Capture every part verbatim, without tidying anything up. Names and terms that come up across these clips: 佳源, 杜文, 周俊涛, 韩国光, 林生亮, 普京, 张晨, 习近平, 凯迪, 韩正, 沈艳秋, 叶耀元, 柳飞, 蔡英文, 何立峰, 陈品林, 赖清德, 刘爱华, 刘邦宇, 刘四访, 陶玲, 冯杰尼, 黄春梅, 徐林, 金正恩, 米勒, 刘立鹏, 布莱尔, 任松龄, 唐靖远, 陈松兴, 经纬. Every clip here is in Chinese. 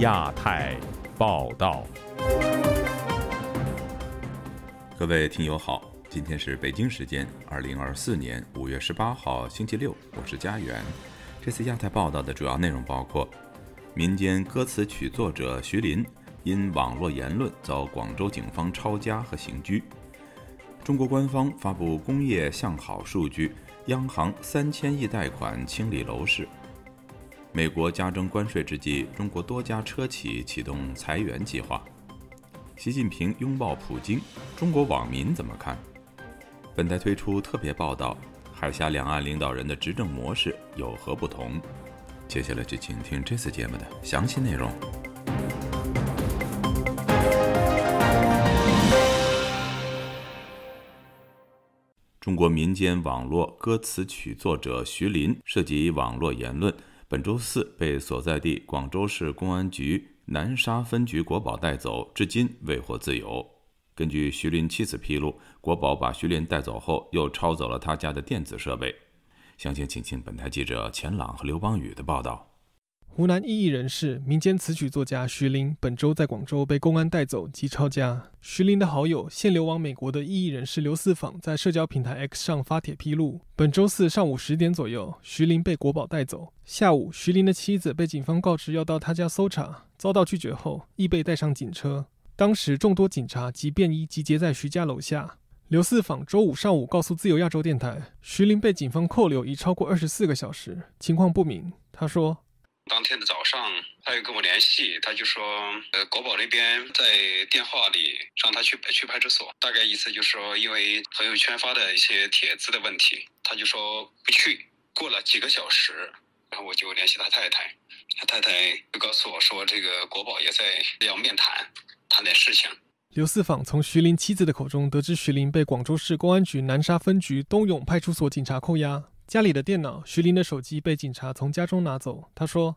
亚太报道，各位听友好，今天是北京时间二零二四年五月十八号星期六，我是佳源。这次亚太报道的主要内容包括：民间歌词曲作者徐林因网络言论遭广州警方抄家和刑拘；中国官方发布工业向好数据，央行三千亿贷款清理楼市。美国加征关税之际，中国多家车企启动裁员计划。习近平拥抱普京，中国网民怎么看？本台推出特别报道：海峡两岸领导人的执政模式有何不同？接下来就请听这次节目的详细内容。中国民间网络歌词曲作者徐林涉及网络言论，本周四被所在地广州市公安局南沙分局国保带走，至今未获自由。根据徐林妻子披露，国保把徐林带走后，又抄走了他家的电子设备。详情请听本台记者钱朗和刘邦宇的报道。湖南异议人士、民间词曲作家徐林本周在广州被公安带走及抄家。徐林的好友、现流亡美国的异议人士刘四访在社交平台 X 上发帖披露，本周四上午十点左右，徐林被国保带走。下午，徐林的妻子被警方告知要到他家搜查，遭到拒绝后，亦被带上警车。当时众多警察及便衣集结在徐家楼下。刘四访周五上午告诉自由亚洲电台，徐林被警方扣留已超过二十四个小时，情况不明。他说，当天的早上他又跟我联系，他就说呃，国保那边在电话里让他去去派出所，大概意思就是说因为朋友圈发的一些帖子的问题，他就说不去。过了几个小时，然后我就联系他太太，他太太就告诉我说这个国保也在要面谈谈点事情。刘四访从徐林妻子的口中得知，徐林被广州市公安局南沙分局东涌派出所警察扣押，家里的电脑、徐林的手机被警察从家中拿走。他说，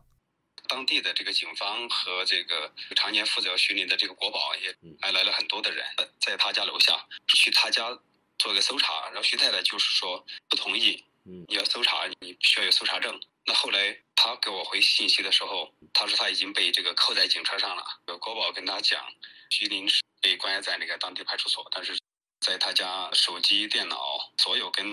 当地的这个警方和这个常年负责徐林的这个国保也来了很多的人，在他家楼下去他家做个搜查，然后徐太太就是说不同意，你要搜查你需要有搜查证。那后来他给我回信息的时候，他说他已经被这个扣在警车上了。国保跟他讲，徐林是被关押在那个当地派出所，但是在他家手机、电脑，所有跟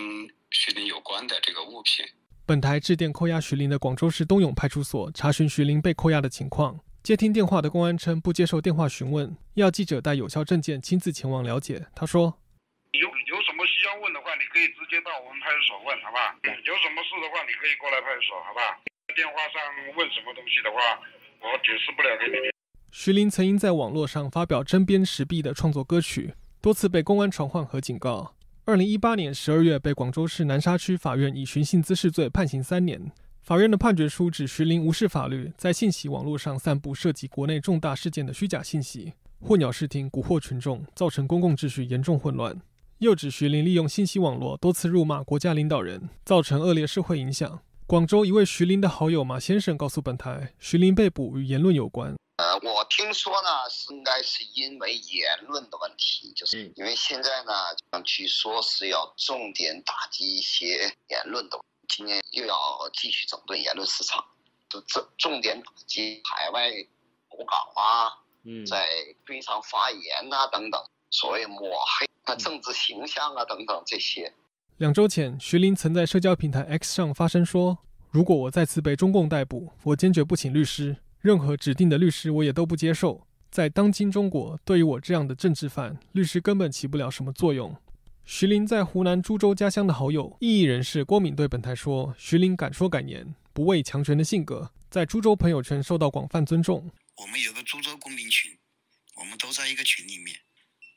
徐林有关的这个物品。本台致电扣押徐林的广州市东涌派出所，查询徐林被扣押的情况。接听电话的公安称不接受电话询问，要记者带有效证件亲自前往了解。他说，有有什么需要问的话，你可以直接到我们派出所问，好吧？有什么事的话，你可以过来派出所，好吧？电话上问什么东西的话，我解释不了给你。徐林曾因在网络上发表针砭时弊的创作歌曲，多次被公安传唤和警告。二零一八年十二月，被广州市南沙区法院以寻衅滋事罪判刑三年。法院的判决书指徐林无视法律，在信息网络上散布涉及国内重大事件的虚假信息，混淆视听，蛊惑群众，造成公共秩序严重混乱。又指徐林利用信息网络多次辱骂国家领导人，造成恶劣社会影响。广州一位徐林的好友马先生告诉本台，徐林被捕与言论有关。呃，我听说呢，是应该是因为言论的问题，就是因为现在呢，据说是要重点打击一些言论的，今年又要继续整顿言论市场，就重点打击海外投稿啊，嗯，在非常发言啊等等，所谓抹黑啊、政治形象啊等等这些。两周前，徐林曾在社交平台 X 上发声说：“如果我再次被中共逮捕，我坚决不请律师。”任何指定的律师我也都不接受。在当今中国，对于我这样的政治犯，律师根本起不了什么作用。徐林在湖南株洲家乡的好友、异议人士郭敏对本台说，徐林敢说敢言，不畏强权的性格，在株洲朋友圈受到广泛尊重。我们有个株洲公民群，我们都在一个群里面。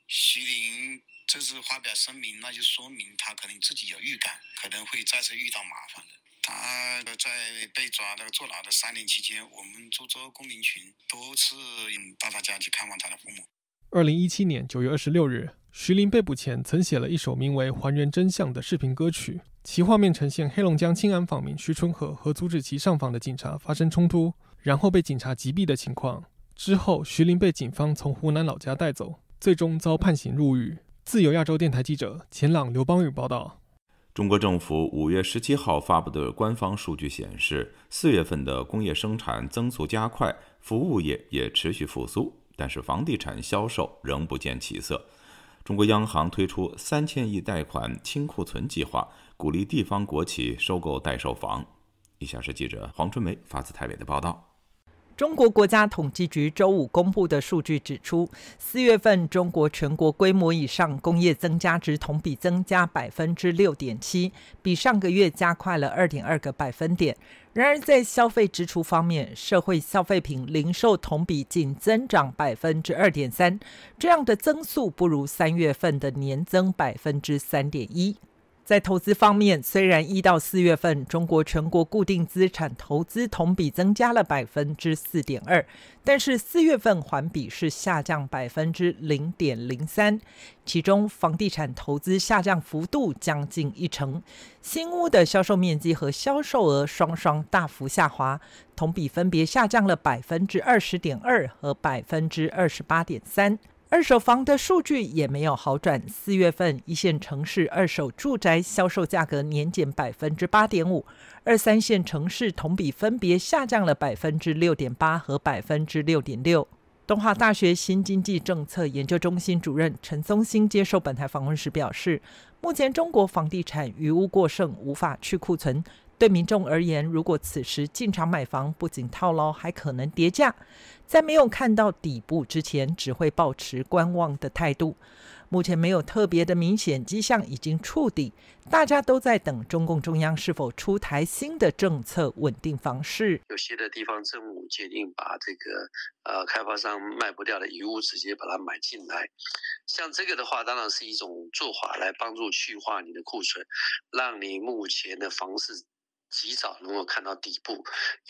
徐林这次发表声明，那就说明他可能自己有预感，可能会再次遇到麻烦的。他在被抓的坐牢的三年期间，我们株洲公民群多次到他家去看望他的父母。二零一七年九月二十六日，徐林被捕前曾写了一首名为《还原真相》的视频歌曲，其画面呈现黑龙江青安访民徐春和和阻止其上访的警察发生冲突，然后被警察击毙的情况。之后，徐林被警方从湖南老家带走，最终遭判刑入狱。自由亚洲电台记者钱朗、刘邦宇报道。中国政府五月十七号发布的官方数据显示， 四月份的工业生产增速加快，服务业也持续复苏，但是房地产销售仍不见起色。中国央行推出三千亿贷款清库存计划，鼓励地方国企收购待售房。以下是记者黄春梅发自台北的报道。中国国家统计局周五公布的数据指出，四月份中国全国规模以上工业增加值同比增加 百分之六点七， 比上个月加快了 二点二个百分点。然而在消费支出方面，社会消费品零售同比仅增长 百分之二点三， 这样的增速不如三月份的年增 百分之三点一。在投资方面，虽然一到四月份中国全国固定资产投资同比增加了 百分之四点二， 但是四月份环比是下降 百分之零点零三， 其中房地产投资下降幅度将近一成，新屋的销售面积和销售额双双大幅下滑，同比分别下降了 百分之二十点二 和 百分之二十八点三。二手房的数据也没有好转，四月份一线城市二手住宅销售价格年减 百分之八点五， 二三线城市同比分别下降了 百分之六点八 和 百分之六点六。 东华大学新经济政策研究中心主任陈松兴接受本台访问时表示，目前中国房地产余屋过剩，无法去库存，对民众而言，如果此时进场买房，不仅套牢，还可能跌价。在没有看到底部之前，只会抱持观望的态度。目前没有特别的明显迹象已经触底，大家都在等中共中央是否出台新的政策稳定房市。有些的地方政府决定把这个呃开发商卖不掉的余屋直接把它买进来，像这个的话，当然是一种做法来帮助去化你的库存，让你目前的房市及早能够看到底部，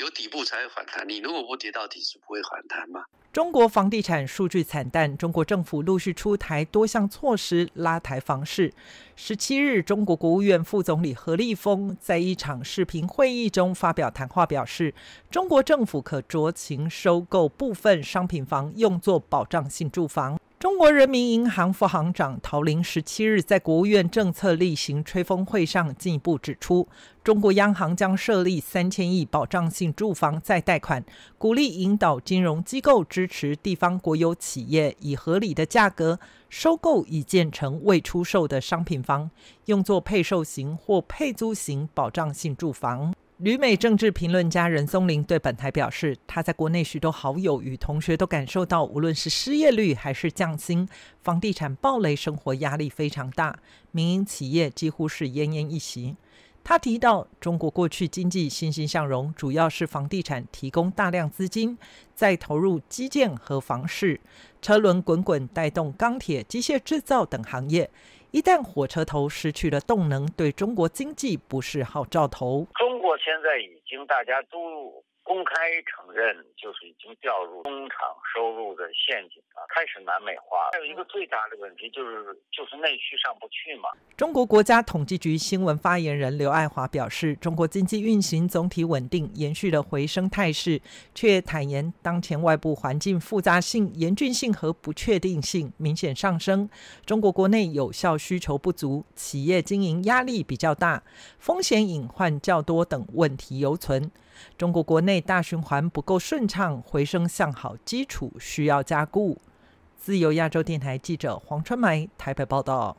有底部才会反弹，你如果不跌到底是不会反弹嘛。中国房地产数据惨淡，中国政府陆续出台多项措施拉抬房市。十七日，中国国务院副总理何立峰在一场视频会议中发表谈话，表示中国政府可酌情收购部分商品房用作保障性住房。中国人民银行副行长陶玲十七日在国务院政策例行吹风会上进一步指出，中国央行将设立三千亿保障性住房再贷款，鼓励引导金融机构支持地方国有企业以合理的价格收购已建成未出售的商品房，用作配售型或配租型保障性住房。旅美政治评论家任松龄对本台表示，他在国内许多好友与同学都感受到，无论是失业率还是降薪，房地产暴雷，生活压力非常大，民营企业几乎是奄奄一息。他提到，中国过去经济欣欣向荣，主要是房地产提供大量资金，再投入基建和房市，车轮滚滚带动钢铁、机械制造等行业。一旦火车头失去了动能，对中国经济不是好兆头。中国现在已经大家都公开承认，就是已经掉入中场收入的陷阱了，开始南美化。还有一个最大的问题就是，就是内需上不去嘛。中国国家统计局新闻发言人刘爱华表示，中国经济运行总体稳定，延续了回升态势，却坦言当前外部环境复杂性、严峻性和不确定性明显上升。中国国内有效需求不足，企业经营压力比较大，风险隐患较多等问题犹存。中国国内大循环不够顺畅，回升向好基础需要加固。自由亚洲电台记者黄春梅台北报道。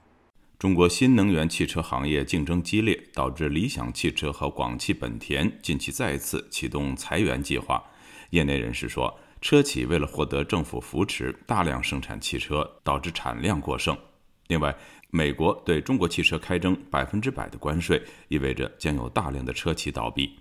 中国新能源汽车行业竞争激烈，导致理想汽车和广汽本田近期再次启动裁员计划。业内人士说，车企为了获得政府扶持，大量生产汽车，导致产量过剩。另外，美国对中国汽车开征百分之百的关税，意味着将有大量的车企倒闭。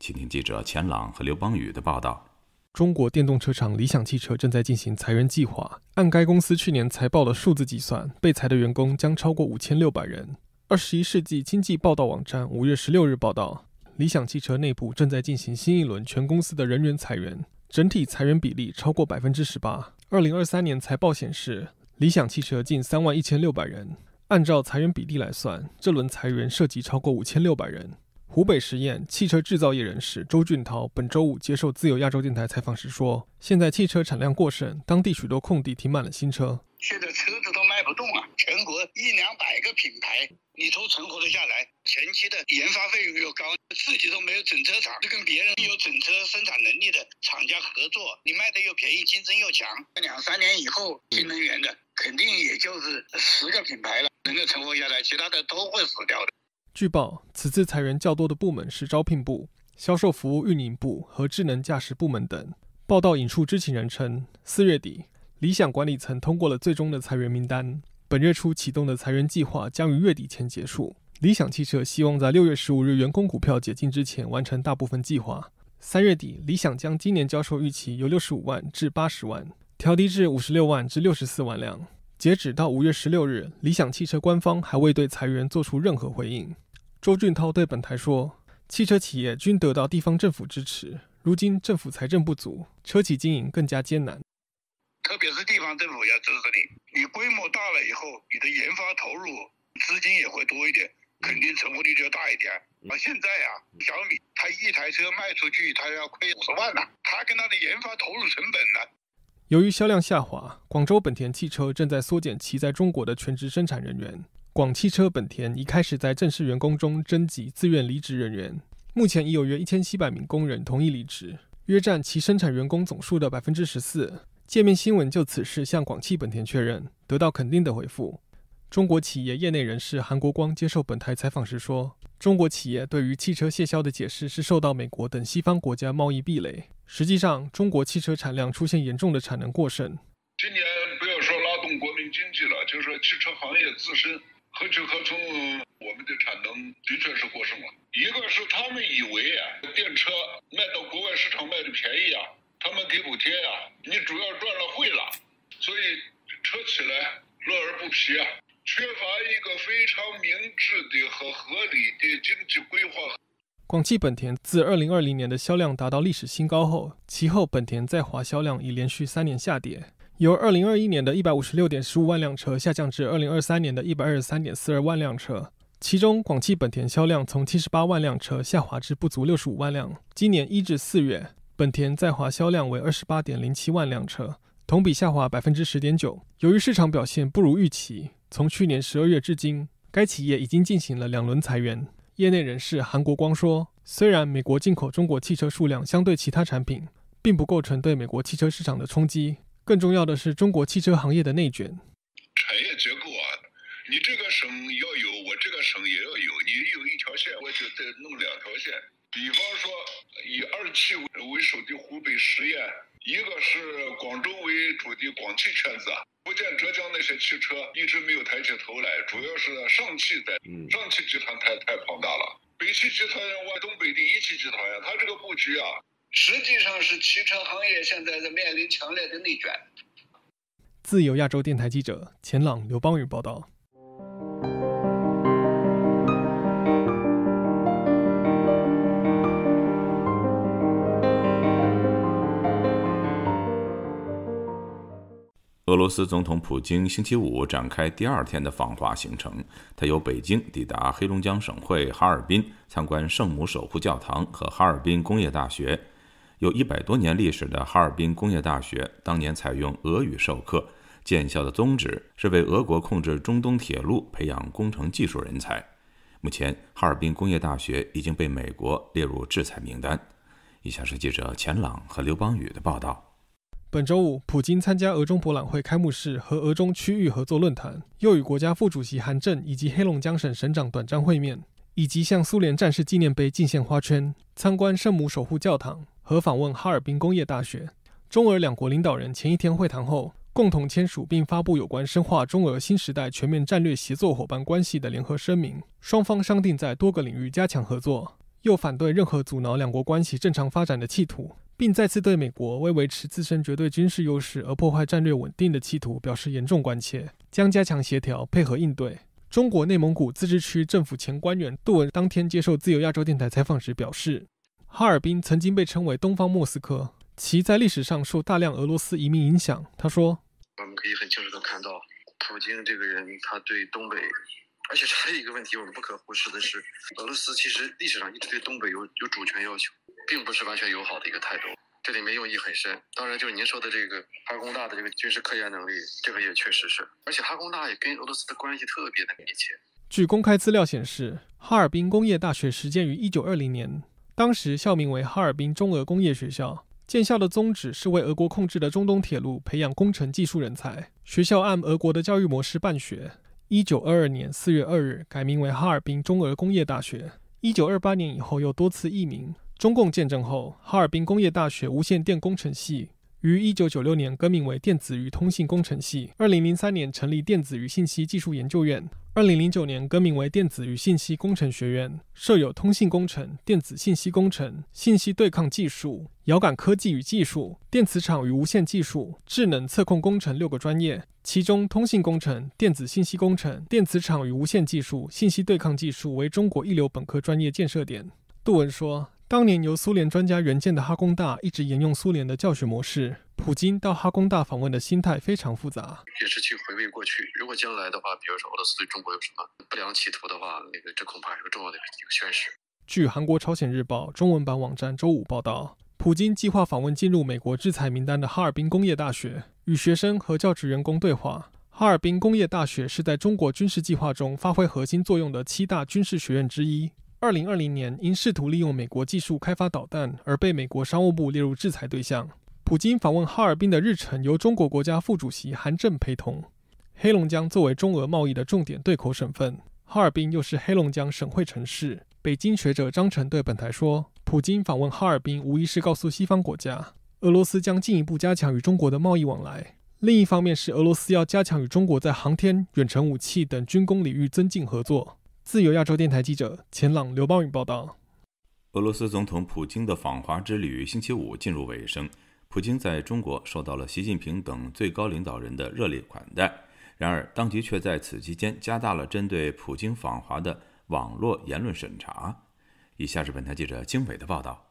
请听记者钱朗和刘邦宇的报道。中国电动车厂理想汽车正在进行裁员计划，按该公司去年财报的数字计算，被裁的员工将超过五千六百人。二十一世纪经济报道网站五月十六日报道，理想汽车内部正在进行新一轮全公司的人员裁员，整体裁员比例超过 百分之十八。 二零二三年财报显示，理想汽车近三万一千六百人，按照裁员比例来算，这轮裁员涉及超过五千六百人。湖北十堰汽车制造业人士周俊涛本周五接受自由亚洲电台采访时说，现在汽车产量过剩，当地许多空地停满了新车。现在车子都卖不动啊，全国一两百个品牌，你都存活得下来。前期的研发费用又高，自己都没有整车厂，就跟别人有整车生产能力的厂家合作，你卖的又便宜，竞争又强。两三年以后，新能源的肯定也就是十个品牌了，能够存活下来，其他的都会死掉的。据报，此次裁员较多的部门是招聘部、销售服务运营部和智能驾驶部门等。报道引述知情人称，四月底，理想管理层通过了最终的裁员名单。本月初启动的裁员计划将于月底前结束。理想汽车希望在六月十五日员工股票解禁之前完成大部分计划。三月底，理想将今年销售预期由六十五万至八十万，调低至五十六万至六十四万辆。截止到五月十六日，理想汽车官方还未对裁员做出任何回应。周俊涛对本台说，汽车企业均得到地方政府支持，如今政府财政不足，车企经营更加艰难。特别是地方政府要支持你，你规模大了以后，你的研发投入资金也会多一点，肯定成活率就大一点。而现在啊，小米它一台车卖出去，它要亏五十万了、啊，它跟它的研发投入成本呢、啊。由于销量下滑，广州本田汽车正在缩减其在中国的全职生产人员。广汽车本田已开始在正式员工中征集自愿离职人员，目前已有约一千七百名工人同意离职，约占其生产员工总数的百分之十四。界面新闻就此事向广汽本田确认，得到肯定的回复。中国企业业内人士韩国光接受本台采访时说，中国企业对于汽车卸销的解释是受到美国等西方国家贸易壁垒。实际上，中国汽车产量出现严重的产能过剩。今年不要说拉动国民经济了，就是说汽车行业自身何去何从，我们的产能的确是过剩了。一个是他们以为啊，电车卖到国外市场卖的便宜啊，他们给补贴啊，你主要赚了汇了，所以车起来乐而不疲啊，缺乏一个非常明智的和合理的经济规划。广汽本田自二零二零年的销量达到历史新高后，其后本田在华销量已连续三年下跌，由二零二一年的 一百五十六点一五万辆车下降至二零二三年的 一百二十三点四二万辆车。其中，广汽本田销量从七十八万辆车下滑至不足六十五万辆。今年一至四月，本田在华销量为 二十八点零七万辆车，同比下滑 百分之十点九。 由于市场表现不如预期，从去年十二月至今，该企业已经进行了两轮裁员。业内人士韩国光说，虽然美国进口中国汽车数量相对其他产品并不构成对美国汽车市场的冲击，更重要的是中国汽车行业的内卷。产业结构啊，你这个省要有，我这个省也要有，你有一条线，我就再弄两条线。比方说，以二汽为首的湖北十堰，一个是广州为主的广汽圈子，福建、浙江那些汽车一直没有抬起头来，主要是上汽在，上汽集团太太庞大了。北汽集团往东北的一汽集团呀，它这个布局啊，实际上是汽车行业现在在面临强烈的内卷。自由亚洲电台记者钱朗、刘邦宇报道。俄罗斯总统普京星期五展开第二天的访华行程，他由北京抵达黑龙江省会哈尔滨，参观圣母守护教堂和哈尔滨工业大学。有一百多年历史的哈尔滨工业大学当年采用俄语授课，建校的宗旨是为俄国控制中东铁路培养工程技术人才。目前，哈尔滨工业大学已经被美国列入制裁名单。以下是记者钱朗和刘邦宇的报道。本周五，普京参加俄中博览会开幕式和俄中区域合作论坛，又与国家副主席韩正以及黑龙江省省长短暂会面，以及向苏联战士纪念碑敬献花圈、参观圣母守护教堂和访问哈尔滨工业大学。中俄两国领导人前一天会谈后，共同签署并发布有关深化中俄新时代全面战略协作伙伴关系的联合声明，双方商定在多个领域加强合作，又反对任何阻挠两国关系正常发展的企图，并再次对美国为维持自身绝对军事优势而破坏战略稳定的企图表示严重关切，将加强协调配合应对。中国内蒙古自治区政府前官员杜文当天接受自由亚洲电台采访时表示，哈尔滨曾经被称为东方莫斯科，其在历史上受大量俄罗斯移民影响。他说，我们可以很清楚地看到，普京这个人他对东北，而且还有一个问题我们不可忽视的是，俄罗斯其实历史上一直对东北有有主权要求，并不是完全友好的一个态度。这里面用意很深。当然，就是您说的这个哈工大的这个军事科研能力，这个也确实是，而且哈工大也跟俄罗斯的关系特别的密切。据公开资料显示，哈尔滨工业大学始建于一九二零年，当时校名为哈尔滨中俄工业学校。建校的宗旨是为俄国控制的中东铁路培养工程技术人才。学校按俄国的教育模式办学。一九二二年四月二日改名为哈尔滨中俄工业大学。一九二八年以后又多次易名。中共建政后，哈尔滨工业大学无线电工程系于一九九六年更名为电子与通信工程系。二零零三年成立电子与信息技术研究院。二零零九年更名为电子与信息工程学院，设有通信工程、电子信息工程、信息对抗技术、遥感科技与技术、电磁场与无线技术、智能测控工程六个专业，其中通信工程、电子信息工程、电磁场与无线技术、信息对抗技术为中国一流本科专业建设点。杜文说，当年由苏联专家援建的哈工大一直沿用苏联的教学模式。普京到哈工大访问的心态非常复杂，也是去回味过去。如果将来的话，比如说俄罗斯对中国有什么不良企图的话，那个这恐怕是个重要的一个宣示。据韩国《朝鲜日报》中文版网站周五报道，普京计划访问进入美国制裁名单的哈尔滨工业大学，与学生和教职员工对话。哈尔滨工业大学是在中国军事计划中发挥核心作用的七大军事学院之一。二零二零年因试图利用美国技术开发导弹而被美国商务部列入制裁对象。普京访问哈尔滨的日程由中国国家副主席韩正陪同。黑龙江作为中俄贸易的重点对口省份，哈尔滨又是黑龙江省会城市。北京学者张晨对本台说，普京访问哈尔滨无疑是告诉西方国家，俄罗斯将进一步加强与中国的贸易往来。另一方面是俄罗斯要加强与中国在航天、远程武器等军工领域增进合作。自由亚洲电台记者钱朗、刘邦宇报道。俄罗斯总统普京的访华之旅星期五进入尾声。普京在中国受到了习近平等最高领导人的热烈款待，然而当局却在此期间加大了针对普京访华的网络言论审查。以下是本台记者经纬的报道。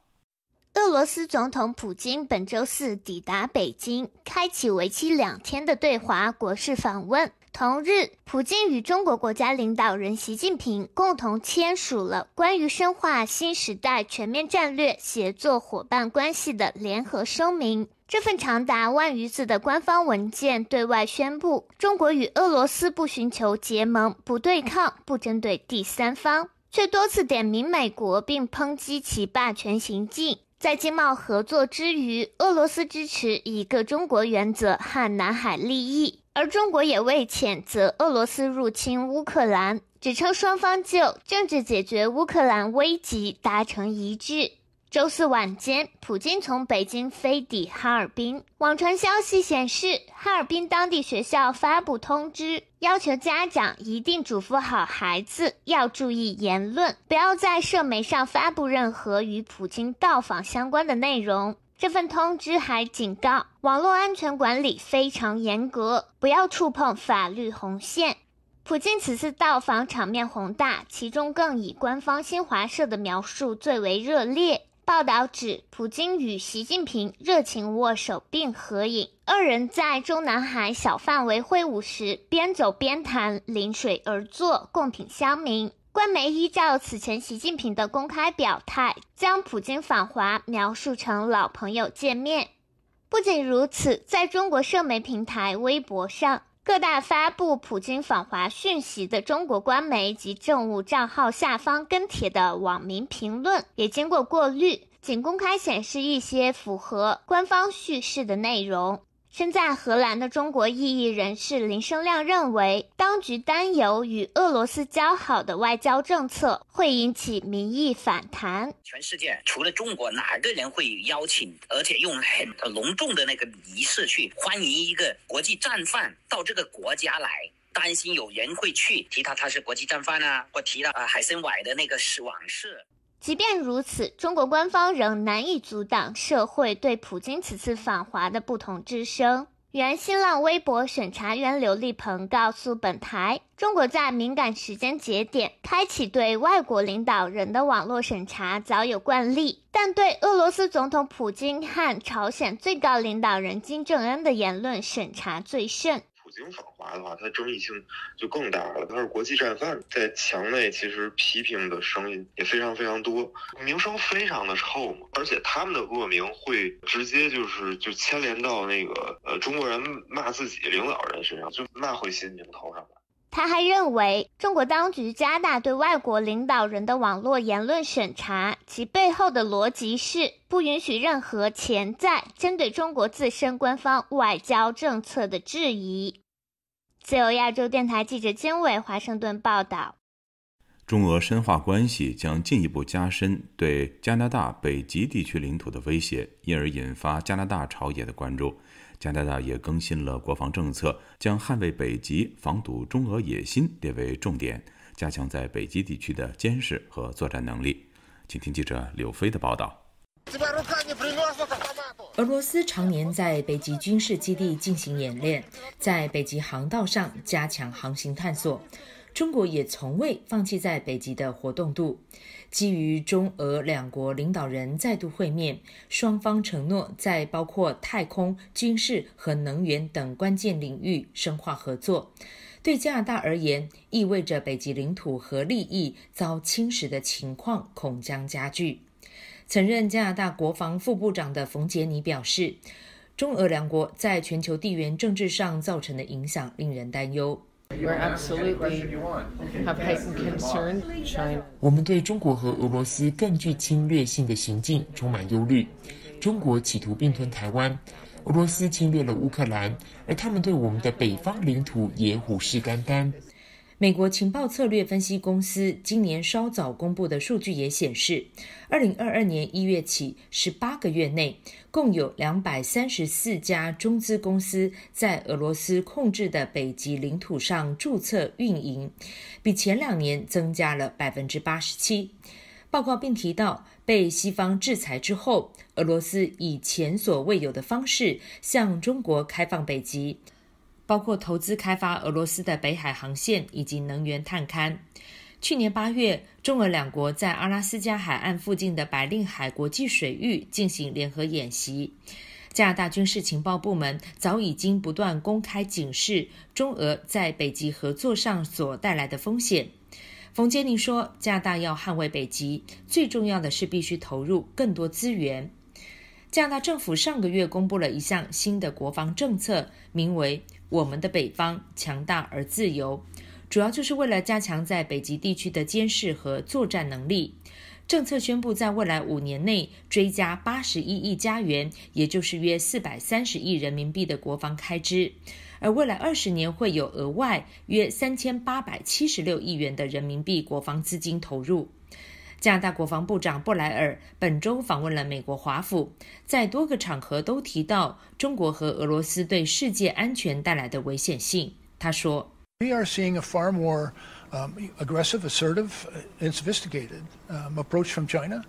俄罗斯总统普京本周四抵达北京，开启为期两天的对华国事访问。同日，普京与中国国家领导人习近平共同签署了关于深化新时代全面战略协作伙伴关系的联合声明。这份长达万余字的官方文件对外宣布，中国与俄罗斯不寻求结盟、不对抗、不针对第三方，却多次点名美国并抨击其霸权行径。在经贸合作之余，俄罗斯支持一个中国原则和南海利益。而中国也未谴责俄罗斯入侵乌克兰，只称双方就政治解决乌克兰危机达成一致。周四晚间，普京从北京飞抵哈尔滨。网传消息显示，哈尔滨当地学校发布通知，要求家长一定嘱咐好孩子要注意言论，不要在社媒上发布任何与普京到访相关的内容。这份通知还警告，网络安全管理非常严格，不要触碰法律红线。普京此次到访场面宏大，其中更以官方新华社的描述最为热烈。报道指，普京与习近平热情握手并合影，二人在中南海小范围会晤时边走边谈，临水而坐，共品香茗。官媒依照此前习近平的公开表态，将普京访华描述成老朋友见面。不仅如此，在中国社媒平台微博上，各大发布普京访华讯息的中国官媒及政务账号下方跟帖的网民评论也经过过滤，仅公开显示一些符合官方叙事的内容。身在荷兰的中国异议人士林生亮认为，当局担忧与俄罗斯交好的外交政策会引起民意反弹。全世界除了中国，哪个人会邀请，而且用很隆重的那个仪式去欢迎一个国际战犯到这个国家来？担心有人会去提他他是国际战犯啊，或提到啊海参崴的那个往事。即便如此，中国官方仍难以阻挡社会对普京此次访华的不同之声。原新浪微博审查员刘立鹏告诉本台，中国在敏感时间节点开启对外国领导人的网络审查早有惯例，但对俄罗斯总统普京和朝鲜最高领导人金正恩的言论审查最甚。京访华的话，它争议性就更大了。它是国际战犯，在墙内其实批评的声音也非常非常多，名声非常的臭嘛。而且他们的恶名会直接就是就牵连到那个呃中国人骂自己领导人身上，就骂回习近平头上来。他还认为，中国当局加大对外国领导人的网络言论审查，其背后的逻辑是不允许任何潜在针对中国自身官方外交政策的质疑。自由亚洲电台记者金伟华盛顿报道。中俄深化关系将进一步加深对加拿大北极地区领土的威胁，因而引发加拿大朝野的关注。加拿大也更新了国防政策，将捍卫北极、防堵中俄野心列为重点，加强在北极地区的监视和作战能力。请听记者柳飞的报道。俄罗斯常年在北极军事基地进行演练，在北极航道上加强航行探索。中国也从未放弃在北极的活动度。基于中俄两国领导人再度会面，双方承诺在包括太空、军事和能源等关键领域深化合作。对加拿大而言，意味着北极领土和利益遭侵蚀的情况恐将加剧。曾任加拿大国防副部长的冯杰尼表示，中俄两国在全球地缘政治上造成的影响令人担忧。我们对中国和俄罗斯更具侵略性的行径充满忧虑。中国企图并吞台湾，俄罗斯侵略了乌克兰，而他们对我们的北方领土也虎视眈眈。美国情报策略分析公司今年稍早公布的数据也显示，二零二二年一月起十八个月内，共有二百三十四家中资公司在俄罗斯控制的北极领土上注册运营，比前两年增加了 百分之八十七。报告并提到，被西方制裁之后，俄罗斯以前所未有的方式向中国开放北极，包括投资开发俄罗斯的北海航线以及能源探勘。去年八月，中俄两国在阿拉斯加海岸附近的白令海国际水域进行联合演习。加拿大军事情报部门早已经不断公开警示中俄在北极合作上所带来的风险。冯杰尼说，加拿大要捍卫北极，最重要的是必须投入更多资源。加拿大政府上个月公布了一项新的国防政策，名为我们的北方强大而自由，主要就是为了加强在北极地区的监视和作战能力。政策宣布在未来五年内追加八十一亿加元，也就是约四百三十亿人民币的国防开支，而未来二十年会有额外约三千八百七十六亿元的人民币国防资金投入。加拿大国防部长布莱尔本周访问了美国华府，在多个场合都提到中国和俄罗斯对世界安全带来的危险性。他说 We are seeing a far more aggressive, assertive, and sophisticated approach from China.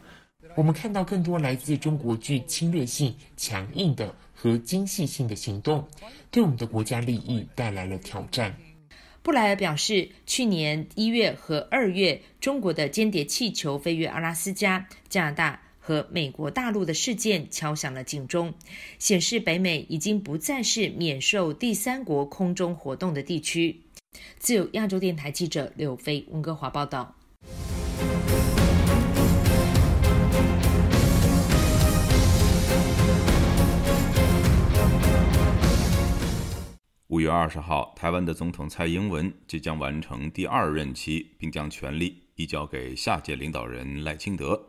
我们看到更多来自中国具侵略性、强硬的和精细性的行动，对我们的国家利益带来了挑战。布莱尔表示，去年一月和二月，中国的间谍气球飞越阿拉斯加、加拿大和美国大陆的事件敲响了警钟，显示北美已经不再是免受第三国空中活动的地区。自由亚洲电台记者柳飞，温哥华报道。五月二十号，台湾的总统蔡英文即将完成第二任期，并将权力移交给下届领导人赖清德。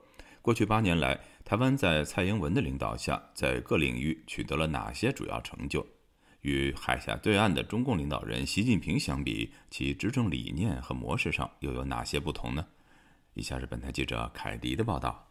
过去八年来，台湾在蔡英文的领导下，在各领域取得了哪些主要成就？与海峡对岸的中共领导人习近平相比，其执政理念和模式上又有哪些不同呢？以下是本台记者凯迪的报道。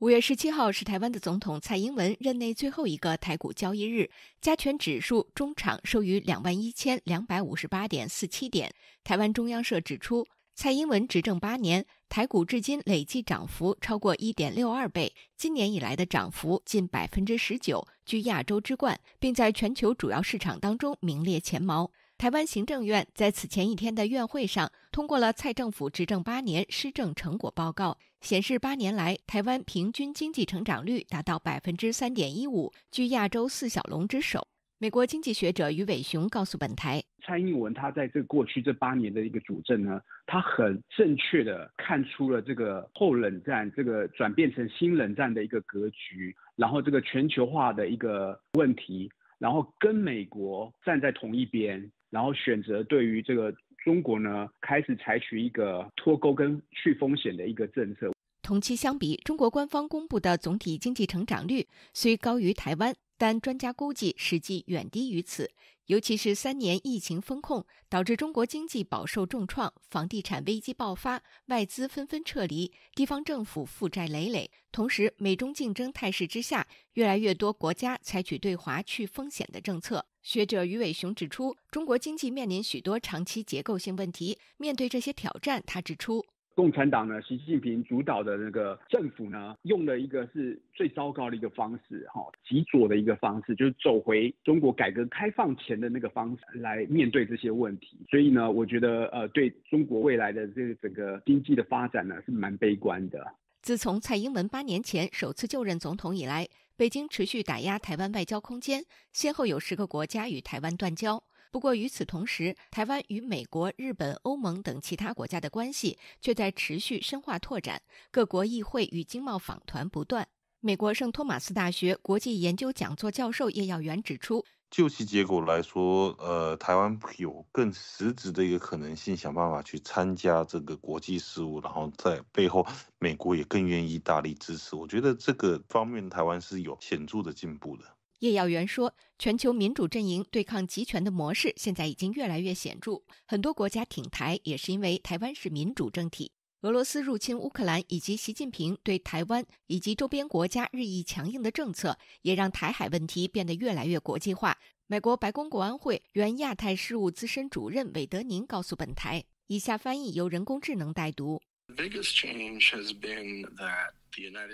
五月十七号是台湾的总统蔡英文任内最后一个台股交易日，加权指数中场收于 两万一千二百五十八点四七点。台湾中央社指出，蔡英文执政八年，台股至今累计涨幅超过 一点六二倍，今年以来的涨幅近 百分之十九， 居亚洲之冠，并在全球主要市场当中名列前茅。台湾行政院在此前一天的院会上通过了蔡政府执政八年施政成果报告，显示八年来台湾平均经济成长率达到 百分之三点一五， 居亚洲四小龙之首。美国经济学者于伟雄告诉本台，蔡英文他在这过去这八年的一个主政呢，他很正确的看出了这个后冷战这个转变成新冷战的一个格局，然后这个全球化的一个问题，然后跟美国站在同一边，然后选择对于这个中国呢开始采取一个脱钩跟去风险的一个政策。同期相比，中国官方公布的总体经济成长率虽高于台湾，但专家估计实际远低于此，尤其是三年疫情封控，导致中国经济饱受重创，房地产危机爆发，外资纷纷撤离，地方政府负债累累。同时，美中竞争态势之下，越来越多国家采取对华去风险的政策。学者于伟雄指出，中国经济面临许多长期结构性问题，面对这些挑战，他指出，共产党呢，习近平主导的那个政府呢，用了一个是最糟糕的一个方式，哈，极左的一个方式，就是走回中国改革开放前的那个方式来面对这些问题。所以呢，我觉得呃，对中国未来的这个整个经济的发展呢，是蛮悲观的。自从蔡英文八年前首次就任总统以来，北京持续打压台湾外交空间，先后有十个国家与台湾断交。不过与此同时，台湾与美国、日本、欧盟等其他国家的关系却在持续深化拓展，各国议会与经贸访团不断。美国圣托马斯大学国际研究讲座教授叶耀元指出，就其结果来说，呃，台湾有更实质的一个可能性，想办法去参加这个国际事务，然后在背后，美国也更愿意大力支持。我觉得这个方面，台湾是有显著的进步的。叶耀元说，全球民主阵营对抗集权的模式现在已经越来越显著，很多国家挺台也是因为台湾是民主政体。俄罗斯入侵乌克兰以及习近平对台湾以及周边国家日益强硬的政策，也让台海问题变得越来越国际化。美国白宫国安会原亚太事务资深主任韦德宁告诉本台，以下翻译由人工智能代读。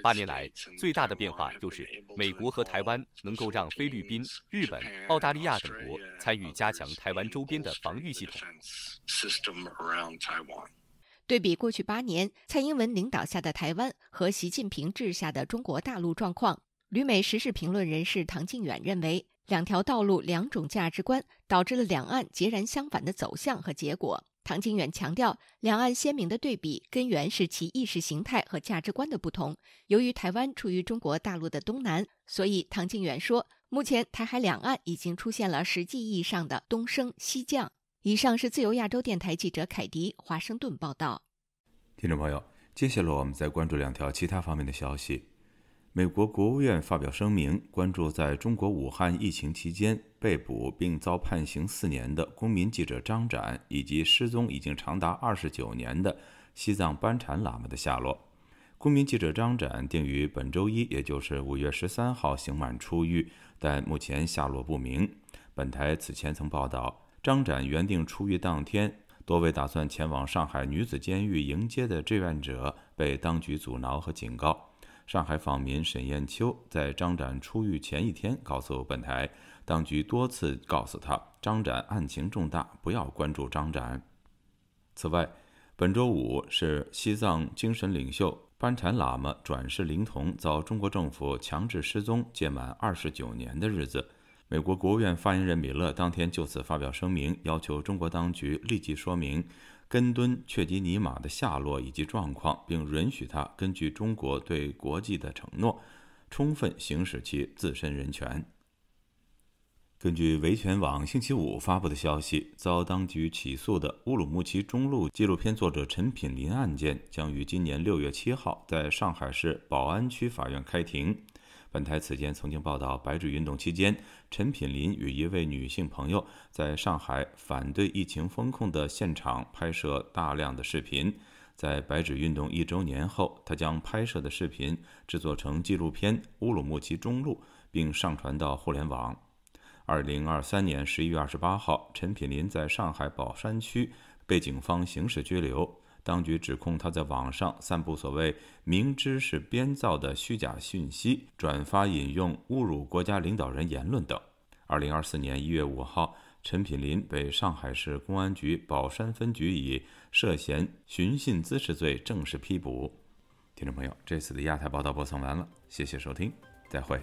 八年来，最大的变化就是美国和台湾能够让菲律宾、日本、澳大利亚等国参与加强台湾周边的防御系统。对比过去八年，蔡英文领导下的台湾和习近平治下的中国大陆状况，旅美时事评论人士唐靖远认为，两条道路、两种价值观导致了两岸截然相反的走向和结果。唐靖远强调，两岸鲜明的对比根源是其意识形态和价值观的不同。由于台湾处于中国大陆的东南，所以唐靖远说，目前台海两岸已经出现了实际意义上的东升西降。以上是自由亚洲电台记者凯迪华盛顿报道。听众朋友，接下来我们再关注两条其他方面的消息。美国国务院发表声明，关注在中国武汉疫情期间被捕并遭判刑四年的公民记者张展，以及失踪已经长达二十九年的西藏班禅喇嘛的下落。公民记者张展定于本周一，也就是五月十三号刑满出狱，但目前下落不明。本台此前曾报道，张展原定出狱当天，多位打算前往上海女子监狱迎接的志愿者被当局阻挠和警告。上海访民沈艳秋在张展出狱前一天告诉本台，当局多次告诉他，张展案情重大，不要关注张展。此外，本周五是西藏精神领袖班禅喇嘛转世灵童遭中国政府强制失踪届满二十九年的日子。美国国务院发言人米勒当天就此发表声明，要求中国当局立即说明跟敦却吉尼玛的下落以及状况，并允许他根据中国对国际的承诺，充分行使其自身人权。根据维权网星期五发布的消息，遭当局起诉的乌鲁木齐中路纪录片作者陈品林案件将于今年六月七号在上海市宝安区法院开庭。本台此前曾经报道，白纸运动期间，陈品林与一位女性朋友在上海反对疫情封控的现场拍摄大量的视频。在白纸运动一周年后，他将拍摄的视频制作成纪录片《乌鲁木齐中路》，并上传到互联网。二零二三年十一月二十八号，陈品林在上海宝山区被警方刑事拘留。当局指控他在网上散布所谓明知是编造的虚假讯息，转发引用侮辱国家领导人言论等。二零二四年一月五号，陈品林被上海市公安局宝山分局以涉嫌寻衅滋事罪正式批捕。听众朋友，这次的亚太报道播送完了，谢谢收听，再会。